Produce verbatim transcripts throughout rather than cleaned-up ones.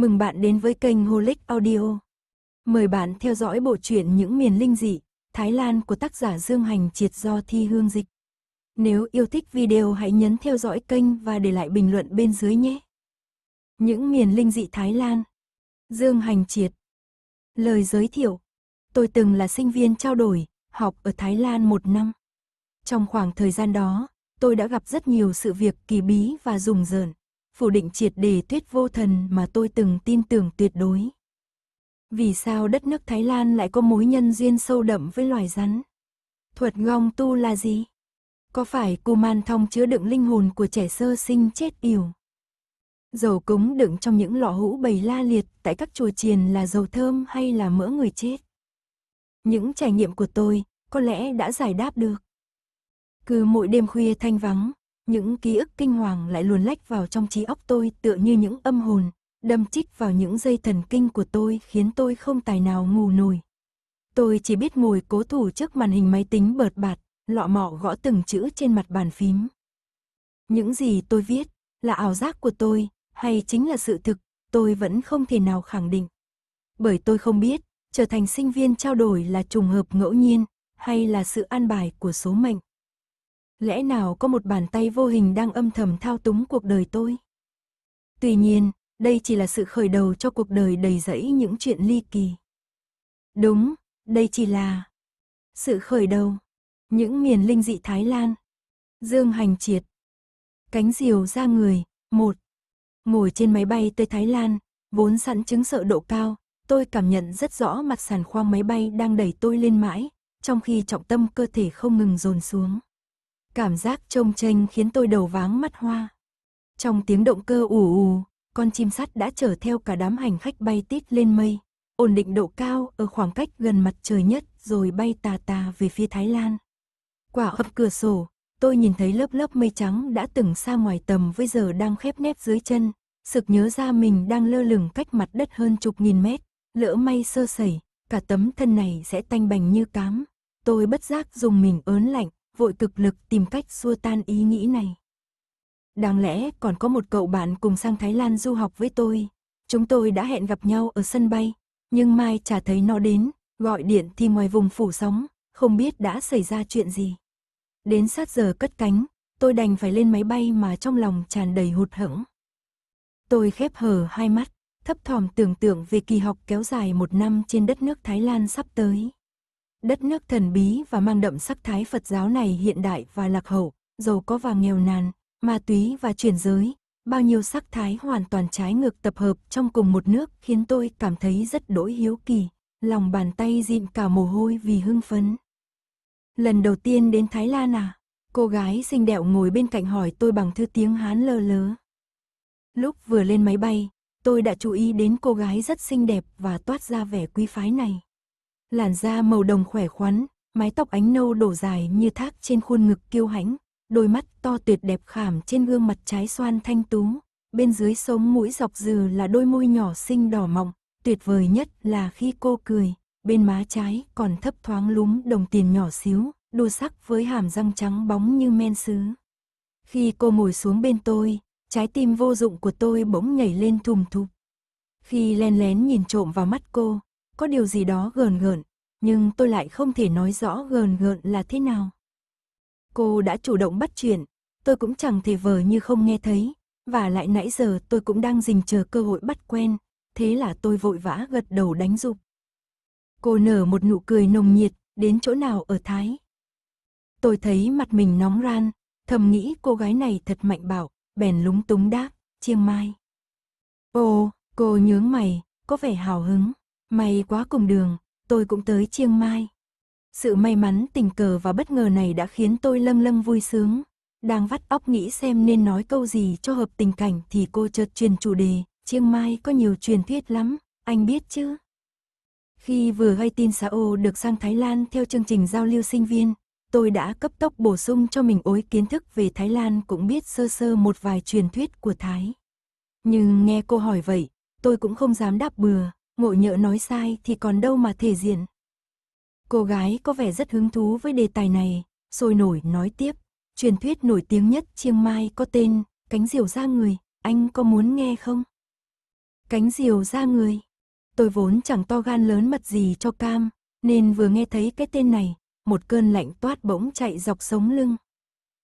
Mừng bạn đến với kênh Holic Audio. Mời bạn theo dõi bộ truyện Những Miền Linh Dị, Thái Lan của tác giả Dương Hành Triệt do Thi Hương dịch. Nếu yêu thích video hãy nhấn theo dõi kênh và để lại bình luận bên dưới nhé. Những Miền Linh Dị Thái Lan. Dương Hành Triệt. Lời giới thiệu. Tôi từng là sinh viên trao đổi, học ở Thái Lan một năm. Trong khoảng thời gian đó, tôi đã gặp rất nhiều sự việc kỳ bí và rùng rợn, phủ định triệt để thuyết vô thần mà tôi từng tin tưởng tuyệt đối. Vì sao đất nước Thái Lan lại có mối nhân duyên sâu đậm với loài rắn? Thuật ngong tu là gì? Có phải Kumanthong chứa đựng linh hồn của trẻ sơ sinh chết yểu? Dầu cúng đựng trong những lọ hũ bày la liệt tại các chùa chiền là dầu thơm hay là mỡ người chết? Những trải nghiệm của tôi có lẽ đã giải đáp được. Cứ mỗi đêm khuya thanh vắng, những ký ức kinh hoàng lại luồn lách vào trong trí óc tôi tựa như những âm hồn, đâm chích vào những dây thần kinh của tôi khiến tôi không tài nào ngủ nổi. Tôi chỉ biết ngồi cố thủ trước màn hình máy tính bợt bạt, lọ mọ gõ từng chữ trên mặt bàn phím. Những gì tôi viết là ảo giác của tôi hay chính là sự thực, tôi vẫn không thể nào khẳng định. Bởi tôi không biết, trở thành sinh viên trao đổi là trùng hợp ngẫu nhiên hay là sự an bài của số mệnh. Lẽ nào có một bàn tay vô hình đang âm thầm thao túng cuộc đời tôi? Tuy nhiên, đây chỉ là sự khởi đầu cho cuộc đời đầy rẫy những chuyện ly kỳ. Đúng, đây chỉ là sự khởi đầu. Những Miền Linh Dị Thái Lan. Dương Hành Triệt. Cánh diều ra người. Một. Ngồi trên máy bay tới Thái Lan, vốn sẵn chứng sợ độ cao, tôi cảm nhận rất rõ mặt sàn khoang máy bay đang đẩy tôi lên mãi, trong khi trọng tâm cơ thể không ngừng dồn xuống. Cảm giác trông chênh khiến tôi đầu váng mắt hoa. Trong tiếng động cơ ù ù, con chim sắt đã chở theo cả đám hành khách bay tít lên mây, ổn định độ cao ở khoảng cách gần mặt trời nhất rồi bay tà tà về phía Thái Lan. Qua ập cửa sổ, tôi nhìn thấy lớp lớp mây trắng đã từng xa ngoài tầm với giờ đang khép nép dưới chân, sực nhớ ra mình đang lơ lửng cách mặt đất hơn chục nghìn mét, lỡ may sơ sẩy, cả tấm thân này sẽ tanh bành như cám. Tôi bất giác dùng mình ớn lạnh, vội cực lực tìm cách xua tan ý nghĩ này. Đáng lẽ còn có một cậu bạn cùng sang Thái Lan du học với tôi. Chúng tôi đã hẹn gặp nhau ở sân bay, nhưng mai chả thấy nó đến, gọi điện thì ngoài vùng phủ sóng, không biết đã xảy ra chuyện gì. Đến sát giờ cất cánh, tôi đành phải lên máy bay mà trong lòng tràn đầy hụt hẫng. Tôi khép hờ hai mắt, thấp thỏm tưởng tượng về kỳ học kéo dài một năm trên đất nước Thái Lan sắp tới. Đất nước thần bí và mang đậm sắc thái Phật giáo này hiện đại và lạc hậu, giàu có và nghèo nàn, ma túy và chuyển giới, bao nhiêu sắc thái hoàn toàn trái ngược tập hợp trong cùng một nước khiến tôi cảm thấy rất đỗi hiếu kỳ, lòng bàn tay rịn cả mồ hôi vì hưng phấn. Lần đầu tiên đến Thái Lan à? Cô gái xinh đẹp ngồi bên cạnh hỏi tôi bằng thứ tiếng Hán lơ lớ. Lúc vừa lên máy bay, tôi đã chú ý đến cô gái rất xinh đẹp và toát ra vẻ quý phái này. Làn da màu đồng khỏe khoắn, mái tóc ánh nâu đổ dài như thác trên khuôn ngực kiêu hãnh, đôi mắt to tuyệt đẹp khảm trên gương mặt trái xoan thanh tú, bên dưới sống mũi dọc dừ là đôi môi nhỏ xinh đỏ mọng, tuyệt vời nhất là khi cô cười, bên má trái còn thấp thoáng lúm đồng tiền nhỏ xíu, đua sắc với hàm răng trắng bóng như men sứ. Khi cô ngồi xuống bên tôi, trái tim vô dụng của tôi bỗng nhảy lên thùm thụp. Khi len lén nhìn trộm vào mắt cô, có điều gì đó gờn gợn, nhưng tôi lại không thể nói rõ gờn gợn là thế nào. Cô đã chủ động bắt chuyện, tôi cũng chẳng thể vờ như không nghe thấy, và lại nãy giờ tôi cũng đang rình chờ cơ hội bắt quen, thế là tôi vội vã gật đầu đánh dục. Cô nở một nụ cười nồng nhiệt, đến chỗ nào ở Thái. Tôi thấy mặt mình nóng ran, thầm nghĩ cô gái này thật mạnh bạo, bèn lúng túng đáp, Chiang Mai. Ồ, cô nhướng mày, có vẻ hào hứng. May quá cùng đường, tôi cũng tới Chiang Mai. Sự may mắn tình cờ và bất ngờ này đã khiến tôi lâng lâng vui sướng. Đang vắt óc nghĩ xem nên nói câu gì cho hợp tình cảnh thì cô chợt truyền chủ đề. Chiang Mai có nhiều truyền thuyết lắm, anh biết chứ? Khi vừa hay tin Sao được sang Thái Lan theo chương trình giao lưu sinh viên, tôi đã cấp tốc bổ sung cho mình ối kiến thức về Thái Lan cũng biết sơ sơ một vài truyền thuyết của Thái. Nhưng nghe cô hỏi vậy, tôi cũng không dám đáp bừa. Ngộ nhỡ nói sai thì còn đâu mà thể diện. Cô gái có vẻ rất hứng thú với đề tài này, sôi nổi nói tiếp. Truyền thuyết nổi tiếng nhất Chiang Mai có tên Cánh Diều Ra Người, anh có muốn nghe không? Cánh diều ra người. Tôi vốn chẳng to gan lớn mật gì cho cam, nên vừa nghe thấy cái tên này, một cơn lạnh toát bỗng chạy dọc sống lưng.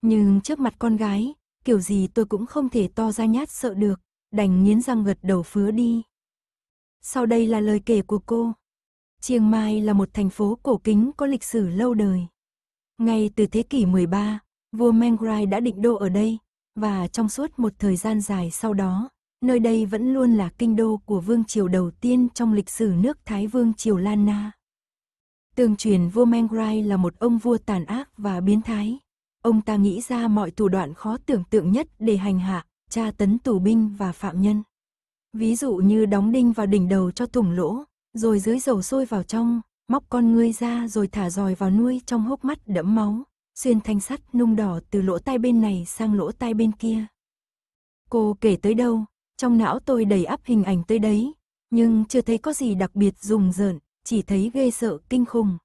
Nhưng trước mặt con gái, kiểu gì tôi cũng không thể to ra nhát sợ được, đành nghiến răng gật đầu phứa đi. Sau đây là lời kể của cô. Chiang Mai là một thành phố cổ kính có lịch sử lâu đời. Ngay từ thế kỷ mười ba, vua Mengrai đã định đô ở đây, và trong suốt một thời gian dài sau đó, nơi đây vẫn luôn là kinh đô của vương triều đầu tiên trong lịch sử nước Thái Vương triều Lanna. Tương truyền vua Mengrai là một ông vua tàn ác và biến thái. Ông ta nghĩ ra mọi thủ đoạn khó tưởng tượng nhất để hành hạ, tra tấn tù binh và phạm nhân. Ví dụ như đóng đinh vào đỉnh đầu cho thủng lỗ, rồi dưới dầu sôi vào trong, móc con ngươi ra rồi thả dòi vào nuôi trong hốc mắt đẫm máu, xuyên thanh sắt nung đỏ từ lỗ tai bên này sang lỗ tai bên kia. Cô kể tới đâu, trong não tôi đầy ắp hình ảnh tới đấy, nhưng chưa thấy có gì đặc biệt rùng rợn, chỉ thấy ghê sợ kinh khủng.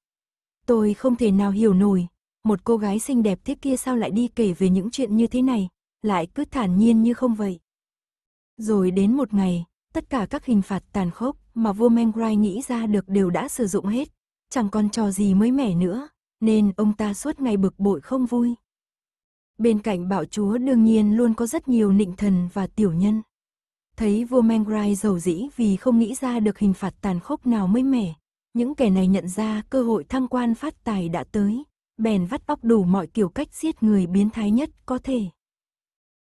Tôi không thể nào hiểu nổi, một cô gái xinh đẹp thế kia sao lại đi kể về những chuyện như thế này, lại cứ thản nhiên như không vậy. Rồi đến một ngày, tất cả các hình phạt tàn khốc mà vua Mengrai nghĩ ra được đều đã sử dụng hết, chẳng còn trò gì mới mẻ nữa, nên ông ta suốt ngày bực bội không vui. Bên cạnh bạo chúa đương nhiên luôn có rất nhiều nịnh thần và tiểu nhân. Thấy vua Mengrai rầu rĩ vì không nghĩ ra được hình phạt tàn khốc nào mới mẻ, những kẻ này nhận ra cơ hội thăng quan phát tài đã tới, bèn vắt óc đủ mọi kiểu cách giết người biến thái nhất có thể.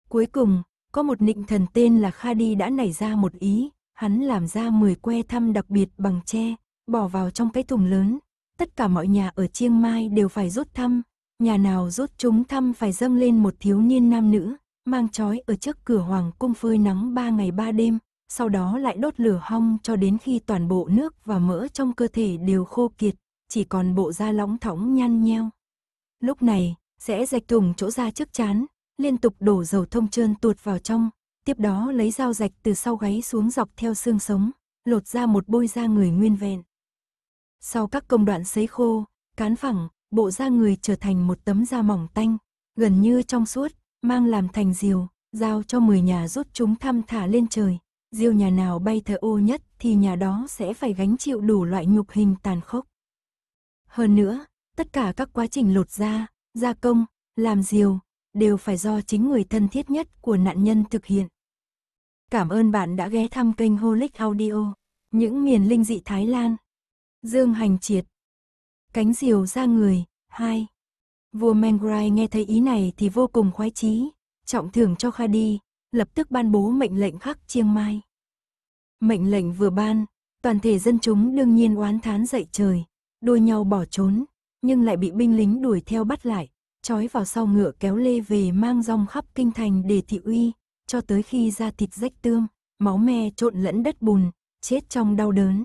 Cuối cùng, có một nịnh thần tên là Kha Di đã nảy ra một ý, hắn làm ra mười que thăm đặc biệt bằng tre, bỏ vào trong cái thùng lớn. Tất cả mọi nhà ở Chiang Mai đều phải rút thăm, nhà nào rút chúng thăm phải dâng lên một thiếu niên nam nữ, mang trói ở trước cửa hoàng cung phơi nắng ba ngày ba đêm, sau đó lại đốt lửa hong cho đến khi toàn bộ nước và mỡ trong cơ thể đều khô kiệt, chỉ còn bộ da lóng thóng nhăn nheo. Lúc này, sẽ rạch thùng chỗ ra trước trán, liên tục đổ dầu thông trơn tuột vào trong, tiếp đó lấy dao rạch từ sau gáy xuống dọc theo xương sống, lột ra một bôi da người nguyên vẹn. Sau các công đoạn sấy khô, cán phẳng, bộ da người trở thành một tấm da mỏng tanh, gần như trong suốt, mang làm thành diều, giao cho mười nhà rút chúng thăm thả lên trời. Diều nhà nào bay thờ ô nhất thì nhà đó sẽ phải gánh chịu đủ loại nhục hình tàn khốc. Hơn nữa, tất cả các quá trình lột da, gia công, làm diều đều phải do chính người thân thiết nhất của nạn nhân thực hiện. Cảm ơn bạn đã ghé thăm kênh Holic Audio, những miền linh dị Thái Lan. Dương Hành Triệt. Cánh diều ra người, hai. Vua Mengrai nghe thấy ý này thì vô cùng khoái chí, trọng thưởng cho Kha Di, lập tức ban bố mệnh lệnh khắc Chiang Mai. Mệnh lệnh vừa ban, toàn thể dân chúng đương nhiên oán thán dậy trời, đua nhau bỏ trốn, nhưng lại bị binh lính đuổi theo bắt lại, trói vào sau ngựa kéo lê về mang rong khắp kinh thành để thị uy, cho tới khi da thịt rách tươm, máu me trộn lẫn đất bùn, chết trong đau đớn.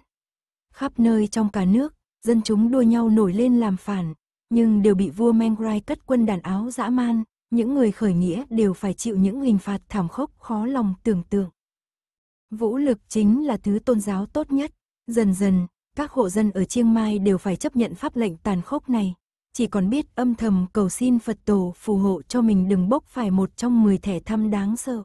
Khắp nơi trong cả nước, dân chúng đua nhau nổi lên làm phản, nhưng đều bị vua Mengrai cất quân đàn áo dã man, những người khởi nghĩa đều phải chịu những hình phạt thảm khốc khó lòng tưởng tượng. Vũ lực chính là thứ tôn giáo tốt nhất, dần dần, các hộ dân ở Chiang Mai đều phải chấp nhận pháp lệnh tàn khốc này, chỉ còn biết âm thầm cầu xin Phật tổ phù hộ cho mình đừng bốc phải một trong mười thẻ thăm đáng sợ.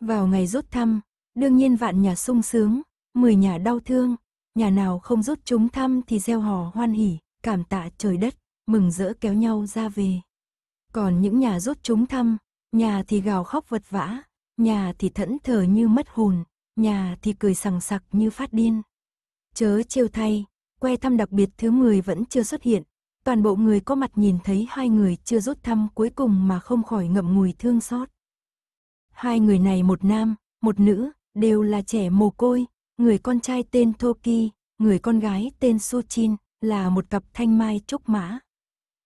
Vào ngày rút thăm, đương nhiên vạn nhà sung sướng, mười nhà đau thương, nhà nào không rút chúng thăm thì reo hò hoan hỉ, cảm tạ trời đất, mừng rỡ kéo nhau ra về. Còn những nhà rút chúng thăm, nhà thì gào khóc vật vã, nhà thì thẫn thờ như mất hồn, nhà thì cười sằng sặc như phát điên. Chớ trêu thay, que thăm đặc biệt thứ mười vẫn chưa xuất hiện, toàn bộ người có mặt nhìn thấy hai người chưa rút thăm cuối cùng mà không khỏi ngậm ngùi thương xót. Hai người này một nam, một nữ, đều là trẻ mồ côi, người con trai tên Thô Ki, người con gái tên Su Chin, là một cặp thanh mai trúc mã.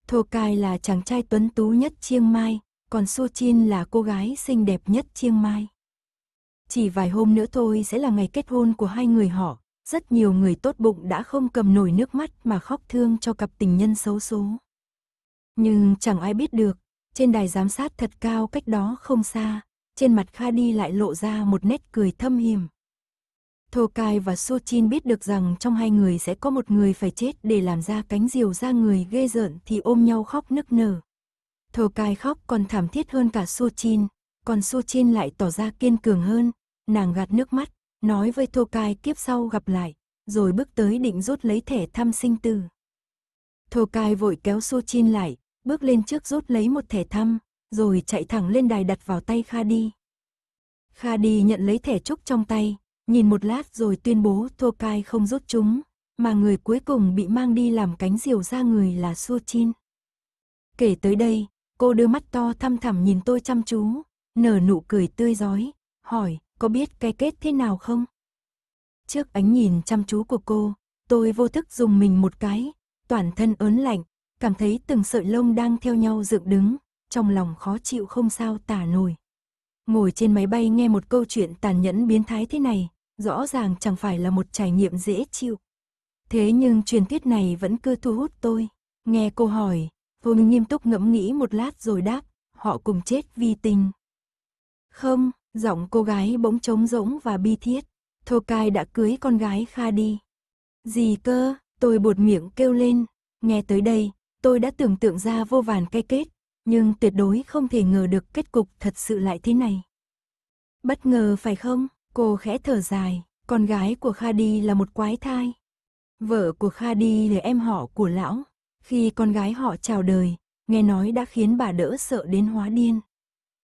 Thô Kai là chàng trai tuấn tú nhất Chiang Mai, còn Su Chin là cô gái xinh đẹp nhất Chiang Mai. Chỉ vài hôm nữa thôi sẽ là ngày kết hôn của hai người họ, rất nhiều người tốt bụng đã không cầm nổi nước mắt mà khóc thương cho cặp tình nhân xấu số. Nhưng chẳng ai biết được, trên đài giám sát thật cao cách đó không xa, trên mặt Kha Di lại lộ ra một nét cười thâm hiểm. Thô Kai và Su Chin biết được rằng trong hai người sẽ có một người phải chết để làm ra cánh diều ra người ghê rợn thì ôm nhau khóc nức nở. Thô Kai khóc còn thảm thiết hơn cả Su Chin, còn Su Chin lại tỏ ra kiên cường hơn, nàng gạt nước mắt, nói với Thô Kai kiếp sau gặp lại, rồi bước tới định rút lấy thẻ thăm sinh tử. Thô Kai vội kéo Su Chin lại, bước lên trước rút lấy một thẻ thăm, rồi chạy thẳng lên đài đặt vào tay Kha Di. Kha Di nhận lấy thẻ trúc trong tay, nhìn một lát rồi tuyên bố Thô Kai không rút chúng, mà người cuối cùng bị mang đi làm cánh diều ra người là Su Chin. Kể tới đây, cô đưa mắt to thăm thẳm nhìn tôi chăm chú, nở nụ cười tươi rói, hỏi có biết cái kết thế nào không? Trước ánh nhìn chăm chú của cô, tôi vô thức dùng mình một cái, toàn thân ớn lạnh, cảm thấy từng sợi lông đang theo nhau dựng đứng, trong lòng khó chịu không sao tả nổi. Ngồi trên máy bay nghe một câu chuyện tàn nhẫn biến thái thế này, rõ ràng chẳng phải là một trải nghiệm dễ chịu. Thế nhưng truyền thuyết này vẫn cứ thu hút tôi. Nghe cô hỏi, tôi nghiêm túc ngẫm nghĩ một lát rồi đáp, họ cùng chết vì tình. Không, giọng cô gái bỗng trống rỗng và bi thiết. Thô Kai đã cưới con gái Kha Di. Gì cơ, tôi buột miệng kêu lên. Nghe tới đây, tôi đã tưởng tượng ra vô vàn cái kết, nhưng tuyệt đối không thể ngờ được kết cục thật sự lại thế này. Bất ngờ phải không? Cô khẽ thở dài, con gái của Kha Di là một quái thai. Vợ của Kha Di là em họ của lão. Khi con gái họ chào đời, nghe nói đã khiến bà đỡ sợ đến hóa điên.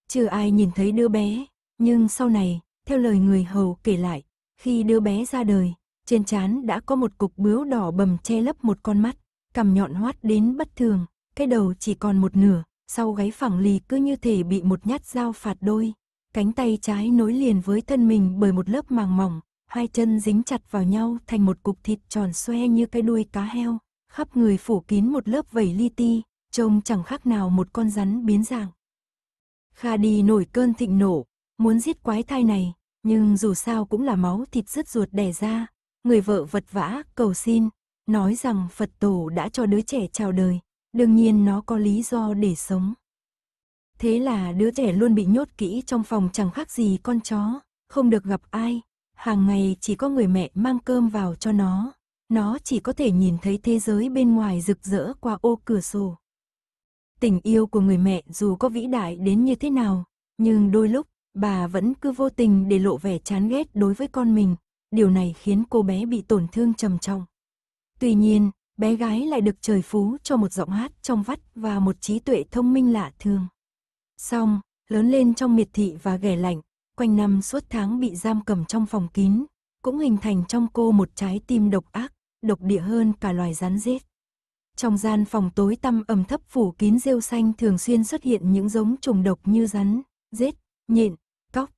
Chưa ai nhìn thấy đứa bé, nhưng sau này, theo lời người hầu kể lại, khi đứa bé ra đời, trên trán đã có một cục bướu đỏ bầm che lấp một con mắt, cằm nhọn hoắt đến bất thường, cái đầu chỉ còn một nửa, sau gáy phẳng lì cứ như thể bị một nhát dao phạt đôi. Cánh tay trái nối liền với thân mình bởi một lớp màng mỏng, hai chân dính chặt vào nhau thành một cục thịt tròn xoe như cái đuôi cá heo, khắp người phủ kín một lớp vảy li ti, trông chẳng khác nào một con rắn biến dạng. Kha Di nổi cơn thịnh nộ, muốn giết quái thai này, nhưng dù sao cũng là máu thịt rứt ruột đẻ ra, người vợ vật vã cầu xin, nói rằng Phật tổ đã cho đứa trẻ chào đời, đương nhiên nó có lý do để sống. Thế là đứa trẻ luôn bị nhốt kỹ trong phòng chẳng khác gì con chó, không được gặp ai, hàng ngày chỉ có người mẹ mang cơm vào cho nó, nó chỉ có thể nhìn thấy thế giới bên ngoài rực rỡ qua ô cửa sổ. Tình yêu của người mẹ dù có vĩ đại đến như thế nào, nhưng đôi lúc bà vẫn cứ vô tình để lộ vẻ chán ghét đối với con mình, điều này khiến cô bé bị tổn thương trầm trọng. Tuy nhiên, bé gái lại được trời phú cho một giọng hát trong vắt và một trí tuệ thông minh lạ thường. Xong, lớn lên trong miệt thị và ghẻ lạnh, quanh năm suốt tháng bị giam cầm trong phòng kín, cũng hình thành trong cô một trái tim độc ác, độc địa hơn cả loài rắn rết. Trong gian phòng tối tăm ẩm thấp phủ kín rêu xanh thường xuyên xuất hiện những giống trùng độc như rắn, rết, nhện, cóc.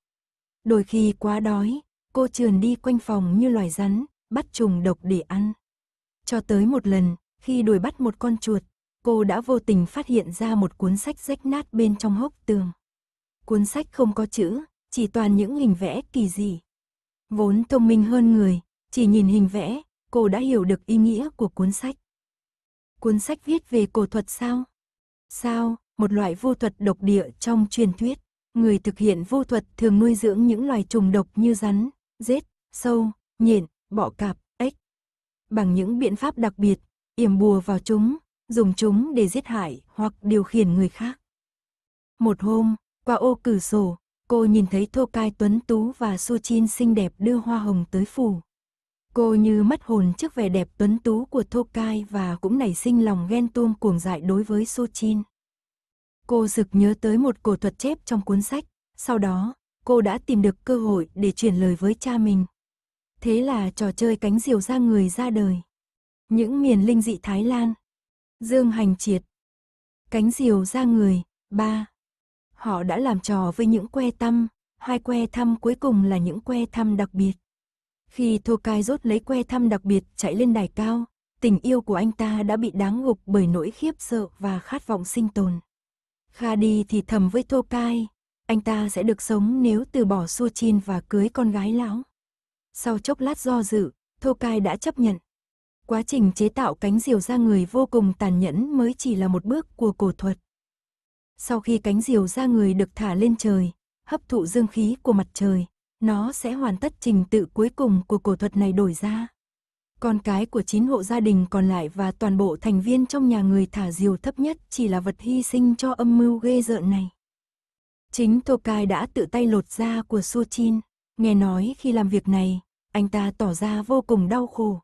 Đôi khi quá đói, cô trườn đi quanh phòng như loài rắn, bắt trùng độc để ăn. Cho tới một lần, khi đuổi bắt một con chuột, cô đã vô tình phát hiện ra một cuốn sách rách nát bên trong hốc tường. Cuốn sách không có chữ, chỉ toàn những hình vẽ kỳ dị. Vốn thông minh hơn người, chỉ nhìn hình vẽ, cô đã hiểu được ý nghĩa của cuốn sách. Cuốn sách viết về cổ thuật Sao. Sao, một loại vu thuật độc địa trong truyền thuyết. Người thực hiện vu thuật thường nuôi dưỡng những loài trùng độc như rắn, rết, sâu, nhện, bọ cạp, ếch. Bằng những biện pháp đặc biệt, yểm bùa vào chúng, dùng chúng để giết hại hoặc điều khiển người khác. Một hôm, qua ô cửa sổ, cô nhìn thấy Thô Kai tuấn tú và Su Chin xinh đẹp đưa hoa hồng tới phủ. Cô như mất hồn trước vẻ đẹp tuấn tú của Thô Kai và cũng nảy sinh lòng ghen tuông cuồng dại đối với Su Chin. Cô sực nhớ tới một cổ thuật chép trong cuốn sách, sau đó, cô đã tìm được cơ hội để truyền lời với cha mình. Thế là trò chơi cánh diều ra người ra đời. Những Miền Linh Dị Thái Lan. Dương Hành Triệt. Cánh diều ra người, ba. Họ đã làm trò với những que tăm, hai que tăm cuối cùng là những que tăm đặc biệt. Khi Thô Kai rốt lấy que tăm đặc biệt chạy lên đài cao, tình yêu của anh ta đã bị đóng gục bởi nỗi khiếp sợ và khát vọng sinh tồn. Kha Di thì thầm với Thô Kai, anh ta sẽ được sống nếu từ bỏ Su Chin và cưới con gái lão. Sau chốc lát do dự, Thô Kai đã chấp nhận. Quá trình chế tạo cánh diều ra người vô cùng tàn nhẫn mới chỉ là một bước của cổ thuật. Sau khi cánh diều ra người được thả lên trời, hấp thụ dương khí của mặt trời, nó sẽ hoàn tất trình tự cuối cùng của cổ thuật này đổi ra. Con cái của chín hộ gia đình còn lại và toàn bộ thành viên trong nhà người thả diều thấp nhất chỉ là vật hy sinh cho âm mưu ghê rợn này. Chính Thô Kai đã tự tay lột da của Su Chin, Nghe nói khi làm việc này, anh ta tỏ ra vô cùng đau khổ.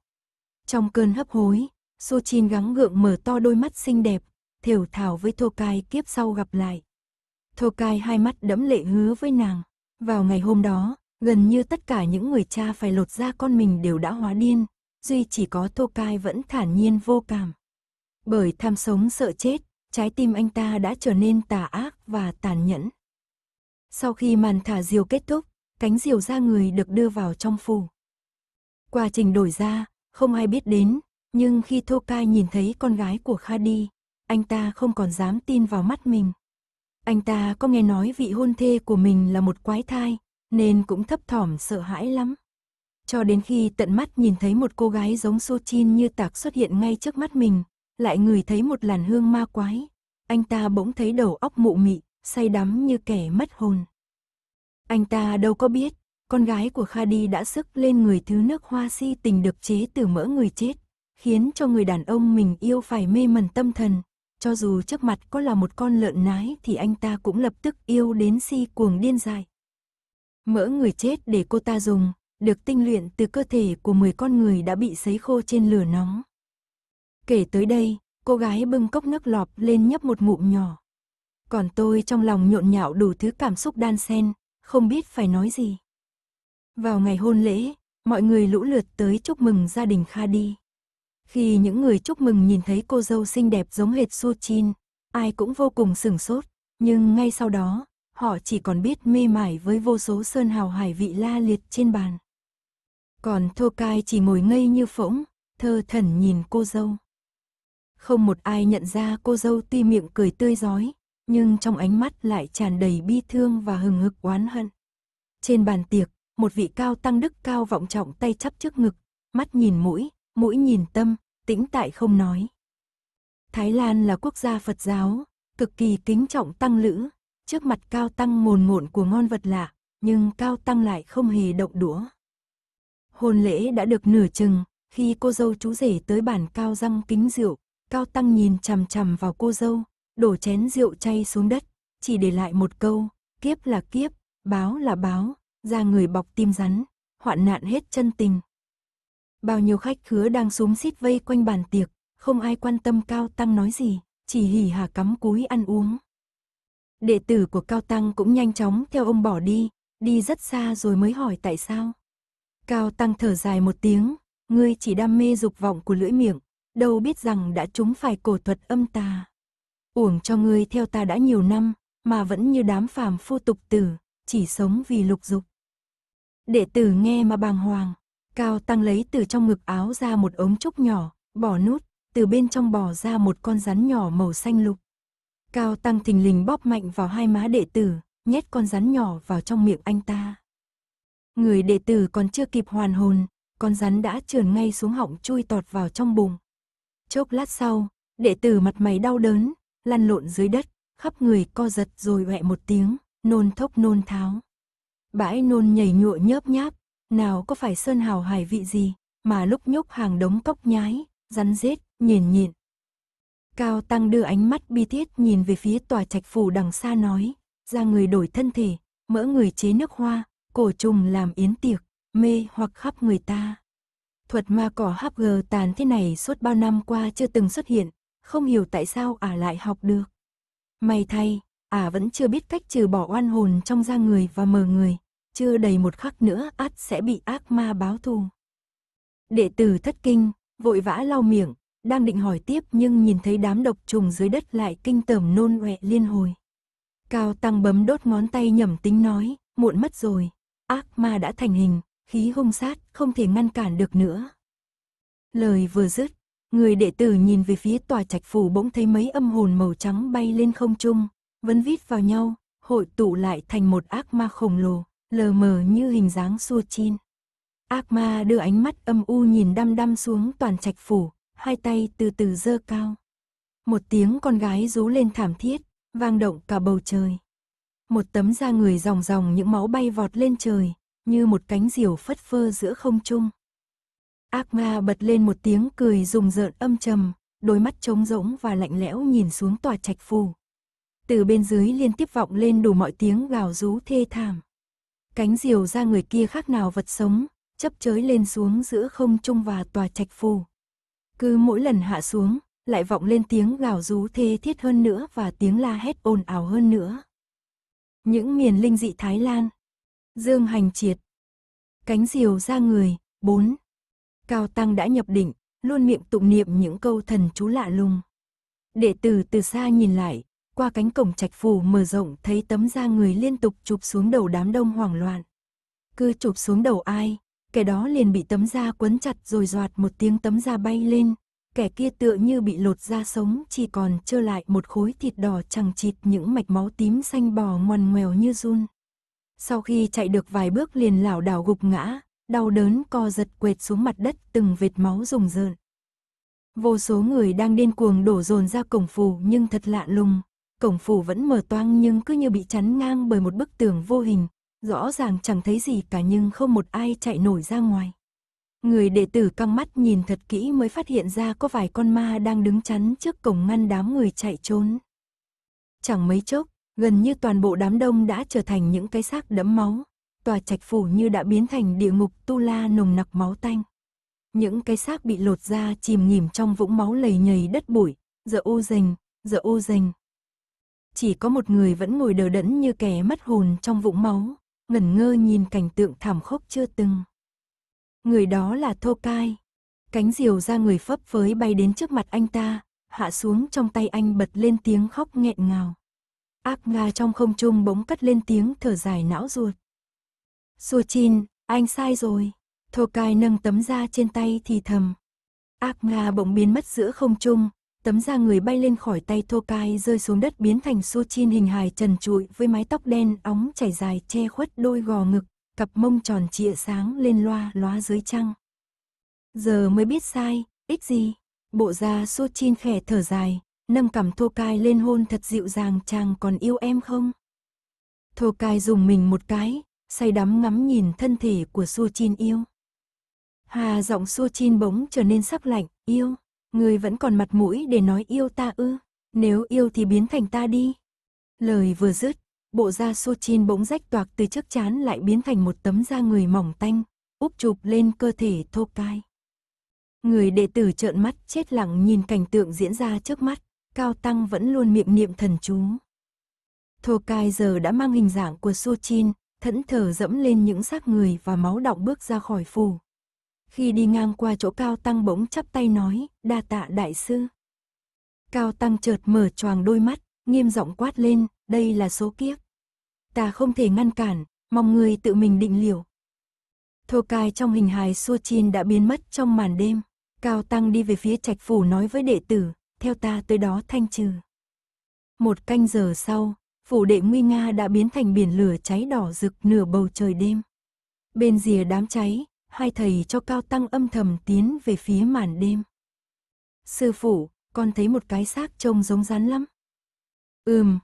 Trong cơn hấp hối, Su Chin gắng gượng mở to đôi mắt xinh đẹp, thều thào với Thô Kai kiếp sau gặp lại. Thô Kai hai mắt đẫm lệ hứa với nàng. Vào ngày hôm đó, gần như tất cả những người cha phải lột da con mình đều đã hóa điên, duy chỉ có Thô Kai vẫn thản nhiên vô cảm. Bởi tham sống sợ chết, trái tim anh ta đã trở nên tà ác và tàn nhẫn. Sau khi màn thả diều kết thúc, cánh diều da người được đưa vào trong phủ. Quá trình đổi da, không ai biết đến, nhưng khi Thô Kai nhìn thấy con gái của Kha Di, anh ta không còn dám tin vào mắt mình. Anh ta có nghe nói vị hôn thê của mình là một quái thai, nên cũng thấp thỏm sợ hãi lắm. Cho đến khi tận mắt nhìn thấy một cô gái giống Su Chin như tạc xuất hiện ngay trước mắt mình, lại ngửi thấy một làn hương ma quái, anh ta bỗng thấy đầu óc mụ mị, say đắm như kẻ mất hồn. Anh ta đâu có biết, con gái của Kha Di đã xức lên người thứ nước hoa si tình được chế từ mỡ người chết, khiến cho người đàn ông mình yêu phải mê mẩn tâm thần. Cho dù trước mặt có là một con lợn nái thì anh ta cũng lập tức yêu đến si cuồng điên dại. Mỡ người chết để cô ta dùng, được tinh luyện từ cơ thể của mười con người đã bị sấy khô trên lửa nóng. Kể tới đây, cô gái bưng cốc nước lọp lên nhấp một ngụm nhỏ. Còn tôi trong lòng nhộn nhạo đủ thứ cảm xúc đan xen, không biết phải nói gì. Vào ngày hôn lễ, mọi người lũ lượt tới chúc mừng gia đình Kha Di. Khi những người chúc mừng nhìn thấy cô dâu xinh đẹp giống hệt Su Chin, ai cũng vô cùng sửng sốt, nhưng ngay sau đó, họ chỉ còn biết mê mải với vô số sơn hào hải vị la liệt trên bàn. Còn Thô Kai chỉ ngồi ngây như phỗng, thơ thẩn nhìn cô dâu. Không một ai nhận ra cô dâu tuy miệng cười tươi rói, nhưng trong ánh mắt lại tràn đầy bi thương và hừng hực oán hận. Trên bàn tiệc, một vị cao tăng đức cao vọng trọng tay chắp trước ngực, mắt nhìn mũi, mũi nhìn tâm, tĩnh tại không nói. Thái Lan là quốc gia Phật giáo, cực kỳ kính trọng tăng lữ, trước mặt cao tăng ngồn ngộn của ngon vật lạ, nhưng cao tăng lại không hề động đũa. Hôn lễ đã được nửa chừng, khi cô dâu chú rể tới bàn cao răng kính rượu, cao tăng nhìn chằm chằm vào cô dâu, đổ chén rượu chay xuống đất, chỉ để lại một câu, kiếp là kiếp, báo là báo, da người bọc tim rắn, hoạn nạn hết chân tình. Bao nhiêu khách khứa đang xúm xít vây quanh bàn tiệc, không ai quan tâm cao tăng nói gì, chỉ hỉ hả cắm cúi ăn uống. Đệ tử của cao tăng cũng nhanh chóng theo ông bỏ đi, đi rất xa rồi mới hỏi tại sao. Cao tăng thở dài một tiếng, ngươi chỉ đam mê dục vọng của lưỡi miệng, đâu biết rằng đã trúng phải cổ thuật âm tà. Uổng cho ngươi theo ta đã nhiều năm, mà vẫn như đám phàm phu tục tử, chỉ sống vì lục dục. Đệ tử nghe mà bàng hoàng. Cao tăng lấy từ trong ngực áo ra một ống trúc nhỏ, bỏ nút, từ bên trong bò ra một con rắn nhỏ màu xanh lục. Cao tăng thình lình bóp mạnh vào hai má đệ tử, nhét con rắn nhỏ vào trong miệng anh ta. Người đệ tử còn chưa kịp hoàn hồn, con rắn đã trườn ngay xuống họng chui tọt vào trong bụng. Chốc lát sau, đệ tử mặt mày đau đớn, lăn lộn dưới đất, khắp người co giật rồi oẹ một tiếng, nôn thốc nôn tháo. Bãi nôn nhảy nhụa nhớp nháp. Nào có phải sơn hào hải vị gì, mà lúc nhúc hàng đống cóc nhái, rắn rết, nhền nhện. Cao tăng đưa ánh mắt bi thiết nhìn về phía tòa trạch phủ đằng xa nói, ra người đổi thân thể, mỡ người chế nước hoa, cổ trùng làm yến tiệc, mê hoặc khắp người ta. Thuật ma cỏ hấp gờ tàn thế này suốt bao năm qua chưa từng xuất hiện, không hiểu tại sao ả lại học được. May thay, ả vẫn chưa biết cách trừ bỏ oan hồn trong da người và mờ người. Chưa đầy một khắc nữa ắt sẽ bị ác ma báo thù. Đệ tử thất kinh, vội vã lau miệng, đang định hỏi tiếp nhưng nhìn thấy đám độc trùng dưới đất lại kinh tởm nôn ọe liên hồi. Cao tăng bấm đốt ngón tay nhẩm tính nói, muộn mất rồi, ác ma đã thành hình, khí hung sát không thể ngăn cản được nữa. Lời vừa dứt, người đệ tử nhìn về phía tòa trạch phủ bỗng thấy mấy âm hồn màu trắng bay lên không trung, vấn vít vào nhau, hội tụ lại thành một ác ma khổng lồ. Lờ mờ như hình dáng Su Chin. Ác ma đưa ánh mắt âm u nhìn đăm đăm xuống toàn trạch phủ, hai tay từ từ giơ cao. Một tiếng con gái rú lên thảm thiết, vang động cả bầu trời. Một tấm da người ròng ròng những máu bay vọt lên trời, như một cánh diều phất phơ giữa không trung. Ác ma bật lên một tiếng cười rùng rợn âm trầm, đôi mắt trống rỗng và lạnh lẽo nhìn xuống tòa trạch phủ. Từ bên dưới liên tiếp vọng lên đủ mọi tiếng gào rú thê thảm. Cánh diều ra người kia khác nào vật sống, chấp chới lên xuống giữa không trung và tòa trạch phù. Cứ mỗi lần hạ xuống, lại vọng lên tiếng gào rú thê thiết hơn nữa và tiếng la hét ồn ào hơn nữa. Những miền linh dị Thái Lan. Dương Hành Triệt. Cánh diều ra người, bốn. Cao tăng đã nhập định, luôn miệng tụng niệm những câu thần chú lạ lùng. Đệ tử từ xa nhìn lại, qua cánh cổng trạch phù mở rộng thấy tấm da người liên tục chụp xuống đầu đám đông hoảng loạn. Cứ chụp xuống đầu ai, kẻ đó liền bị tấm da quấn chặt rồi doạt một tiếng tấm da bay lên. Kẻ kia tựa như bị lột da sống, chỉ còn trơ lại một khối thịt đỏ chằng chịt, những mạch máu tím xanh bò ngoằn ngoèo như run. Sau khi chạy được vài bước liền lảo đảo gục ngã, đau đớn co giật quệt xuống mặt đất, từng vệt máu rùng rợn. Vô số người đang điên cuồng đổ dồn ra cổng phủ, nhưng thật lạ lùng, cổng phủ vẫn mở toang nhưng cứ như bị chắn ngang bởi một bức tường vô hình, rõ ràng chẳng thấy gì cả nhưng không một ai chạy nổi ra ngoài. Người đệ tử căng mắt nhìn thật kỹ mới phát hiện ra có vài con ma đang đứng chắn trước cổng ngăn đám người chạy trốn. Chẳng mấy chốc, gần như toàn bộ đám đông đã trở thành những cái xác đẫm máu, tòa trạch phủ như đã biến thành địa ngục tu la nồng nặc máu tanh. Những cái xác bị lột da chìm nghỉm trong vũng máu lầy nhầy đất bụi, giờ ô rình, giờ ô rình. Chỉ có một người vẫn ngồi đờ đẫn như kẻ mất hồn trong vũng máu, ngẩn ngơ nhìn cảnh tượng thảm khốc chưa từng. Người đó là Thô Kai. Cánh diều ra người phấp phới bay đến trước mặt anh ta, hạ xuống trong tay anh, bật lên tiếng khóc nghẹn ngào. Ác nga trong không trung bỗng cất lên tiếng thở dài não ruột. Su Chin, anh sai rồi. Thô Kai nâng tấm da trên tay thì thầm. Ác nga bỗng biến mất giữa không trung, tấm da người bay lên khỏi tay Thô Kai rơi xuống đất, biến thành Su Chin hình hài trần trụi với mái tóc đen óng chảy dài che khuất đôi gò ngực, cặp mông tròn trịa sáng lên loa loá dưới trăng. Giờ mới biết sai, ích gì. Bộ da Su Chin khẽ thở dài, nâng cằm Thô Kai lên hôn thật dịu dàng. Chàng còn yêu em không? Thô Kai dùng mình một cái, say đắm ngắm nhìn thân thể của Su Chin yêu. Hà giọng Su Chin bỗng trở nên sắc lạnh. Yêu? Người vẫn còn mặt mũi để nói yêu ta ư? Nếu yêu thì biến thành ta đi. Lời vừa dứt, bộ da Su Chin bỗng rách toạc từ trước trán lại biến thành một tấm da người mỏng tanh, úp chụp lên cơ thể Thô Kai. Người đệ tử trợn mắt chết lặng nhìn cảnh tượng diễn ra trước mắt, cao tăng vẫn luôn miệng niệm thần chú. Thô Kai giờ đã mang hình dạng của Su Chin, thẫn thờ dẫm lên những xác người và máu đọng bước ra khỏi phủ. Khi đi ngang qua chỗ cao tăng bỗng chắp tay nói, đa tạ đại sư. Cao tăng chợt mở choàng đôi mắt, nghiêm giọng quát lên, đây là số kiếp. Ta không thể ngăn cản, mong người tự mình định liệu. Thô Kai trong hình hài Su Chin đã biến mất trong màn đêm. Cao tăng đi về phía trạch phủ nói với đệ tử, theo ta tới đó thanh trừ. Một canh giờ sau, phủ đệ nguy nga đã biến thành biển lửa cháy đỏ rực nửa bầu trời đêm. Bên rìa đám cháy, hai thầy cho cao tăng âm thầm tiến về phía màn đêm. Sư phụ, con thấy một cái xác trông giống rắn lắm. Ừm.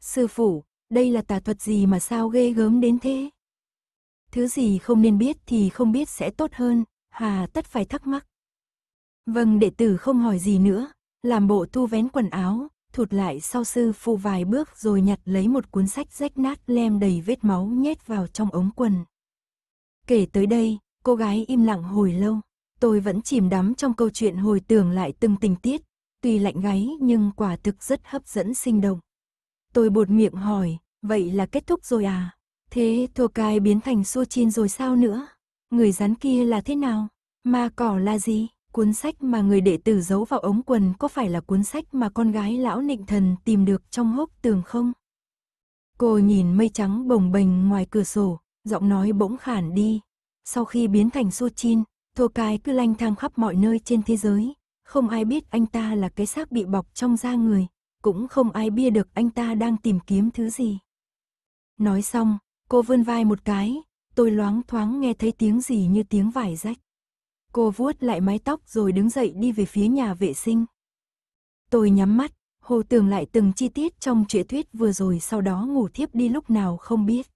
Sư phụ, đây là tà thuật gì mà sao ghê gớm đến thế? Thứ gì không nên biết thì không biết sẽ tốt hơn, hà tất phải thắc mắc. Vâng, đệ tử không hỏi gì nữa, làm bộ thu vén quần áo, thụt lại sau sư phụ vài bước rồi nhặt lấy một cuốn sách rách nát lem đầy vết máu nhét vào trong ống quần. Kể tới đây, cô gái im lặng hồi lâu, tôi vẫn chìm đắm trong câu chuyện hồi tưởng lại từng tình tiết, tuy lạnh gáy nhưng quả thực rất hấp dẫn sinh động. Tôi buột miệng hỏi, vậy là kết thúc rồi à? Thế Thô Kai biến thành Su Chin rồi sao nữa? Người rắn kia là thế nào? Ma cỏ là gì? Cuốn sách mà người đệ tử giấu vào ống quần có phải là cuốn sách mà con gái lão nịnh thần tìm được trong hốc tường không? Cô nhìn mây trắng bồng bềnh ngoài cửa sổ, giọng nói bỗng khản đi. Sau khi biến thành Su Chin, Thô Kai cứ lanh thang khắp mọi nơi trên thế giới. Không ai biết anh ta là cái xác bị bọc trong da người. Cũng không ai biết được anh ta đang tìm kiếm thứ gì. Nói xong, cô vươn vai một cái, tôi loáng thoáng nghe thấy tiếng gì như tiếng vải rách. Cô vuốt lại mái tóc rồi đứng dậy đi về phía nhà vệ sinh. Tôi nhắm mắt, hồi tưởng lại từng chi tiết trong truyện thuyết vừa rồi, sau đó ngủ thiếp đi lúc nào không biết.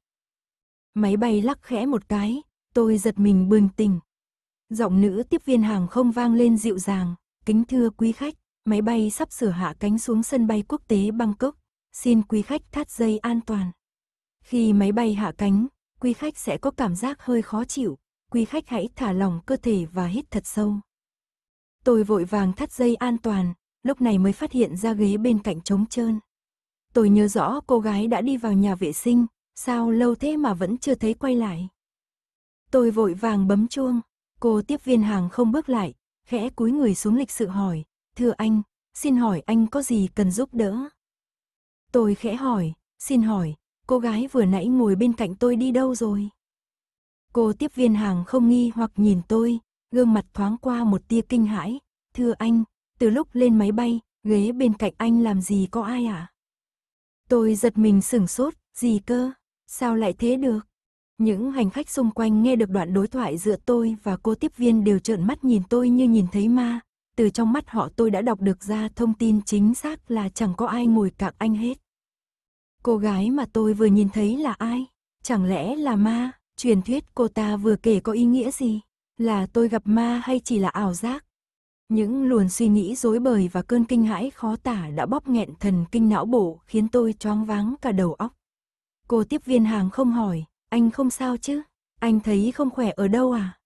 Máy bay lắc khẽ một cái, tôi giật mình bừng tỉnh. Giọng nữ tiếp viên hàng không vang lên dịu dàng, kính thưa quý khách. Máy bay sắp sửa hạ cánh xuống sân bay quốc tế Bangkok, xin quý khách thắt dây an toàn. Khi máy bay hạ cánh, quý khách sẽ có cảm giác hơi khó chịu, quý khách hãy thả lỏng cơ thể và hít thật sâu. Tôi vội vàng thắt dây an toàn, lúc này mới phát hiện ra ghế bên cạnh trống trơn. Tôi nhớ rõ cô gái đã đi vào nhà vệ sinh, sao lâu thế mà vẫn chưa thấy quay lại. Tôi vội vàng bấm chuông, cô tiếp viên hàng không bước lại, khẽ cúi người xuống lịch sự hỏi, thưa anh, xin hỏi anh có gì cần giúp đỡ? Tôi khẽ hỏi, xin hỏi, cô gái vừa nãy ngồi bên cạnh tôi đi đâu rồi? Cô tiếp viên hàng không nghi hoặc nhìn tôi, gương mặt thoáng qua một tia kinh hãi, thưa anh, từ lúc lên máy bay, ghế bên cạnh anh làm gì có ai ạ? À? Tôi giật mình sửng sốt, gì cơ? Sao lại thế được? Những hành khách xung quanh nghe được đoạn đối thoại giữa tôi và cô tiếp viên đều trợn mắt nhìn tôi như nhìn thấy ma. Từ trong mắt họ tôi đã đọc được ra thông tin chính xác là chẳng có ai ngồi cạnh anh hết. Cô gái mà tôi vừa nhìn thấy là ai? Chẳng lẽ là ma? Truyền thuyết cô ta vừa kể có ý nghĩa gì? Là tôi gặp ma hay chỉ là ảo giác? Những luồng suy nghĩ rối bời và cơn kinh hãi khó tả đã bóp nghẹn thần kinh não bộ khiến tôi choáng váng cả đầu óc. Cô tiếp viên hàng không hỏi, anh không sao chứ? Anh thấy không khỏe ở đâu à?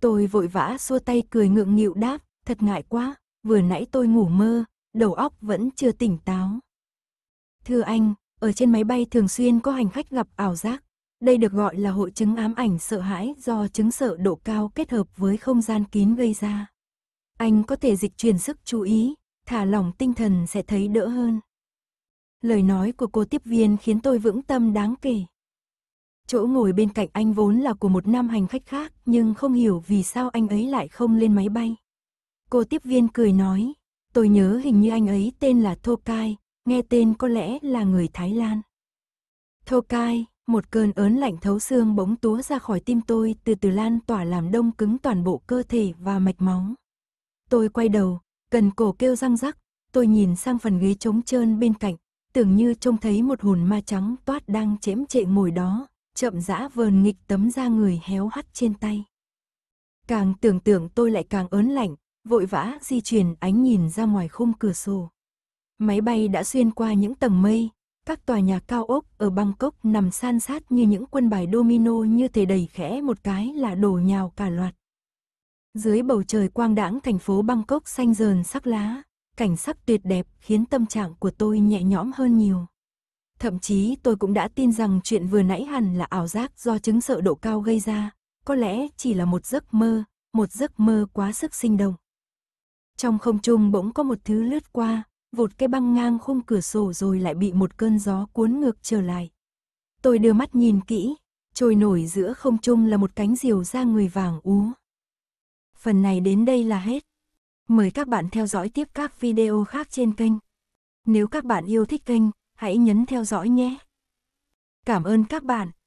Tôi vội vã xua tay cười ngượng nghịu đáp, thật ngại quá, vừa nãy tôi ngủ mơ, đầu óc vẫn chưa tỉnh táo. Thưa anh, ở trên máy bay thường xuyên có hành khách gặp ảo giác. Đây được gọi là hội chứng ám ảnh sợ hãi do chứng sợ độ cao kết hợp với không gian kín gây ra. Anh có thể dịch chuyển sức chú ý, thả lỏng tinh thần sẽ thấy đỡ hơn. Lời nói của cô tiếp viên khiến tôi vững tâm đáng kể. Chỗ ngồi bên cạnh anh vốn là của một nam hành khách khác, nhưng không hiểu vì sao anh ấy lại không lên máy bay. Cô tiếp viên cười nói, tôi nhớ hình như anh ấy tên là Thô Kai, nghe tên có lẽ là người Thái Lan. Thô Kai, một cơn ớn lạnh thấu xương bỗng túa ra khỏi tim tôi, từ từ lan tỏa làm đông cứng toàn bộ cơ thể và mạch máu. Tôi quay đầu, cần cổ kêu răng rắc, tôi nhìn sang phần ghế trống trơn bên cạnh, tưởng như trông thấy một hồn ma trắng toát đang chễm chệ ngồi đó, chậm rã vờn nghịch tấm da người héo hắt trên tay. Càng tưởng tượng tôi lại càng ớn lạnh, vội vã di chuyển ánh nhìn ra ngoài khung cửa sổ. Máy bay đã xuyên qua những tầng mây, các tòa nhà cao ốc ở Bangkok nằm san sát như những quân bài domino, như thể đẩy khẽ một cái là đổ nhào cả loạt. Dưới bầu trời quang đãng thành phố Bangkok xanh rờn sắc lá, cảnh sắc tuyệt đẹp khiến tâm trạng của tôi nhẹ nhõm hơn nhiều. Thậm chí tôi cũng đã tin rằng chuyện vừa nãy hẳn là ảo giác do chứng sợ độ cao gây ra, có lẽ chỉ là một giấc mơ, một giấc mơ quá sức sinh động. Trong không trung bỗng có một thứ lướt qua, vụt cái băng ngang khung cửa sổ rồi lại bị một cơn gió cuốn ngược trở lại. Tôi đưa mắt nhìn kỹ, trôi nổi giữa không trung là một cánh diều da người vàng úa. Phần này đến đây là hết. Mời các bạn theo dõi tiếp các video khác trên kênh. Nếu các bạn yêu thích kênh, hãy nhấn theo dõi nhé. Cảm ơn các bạn.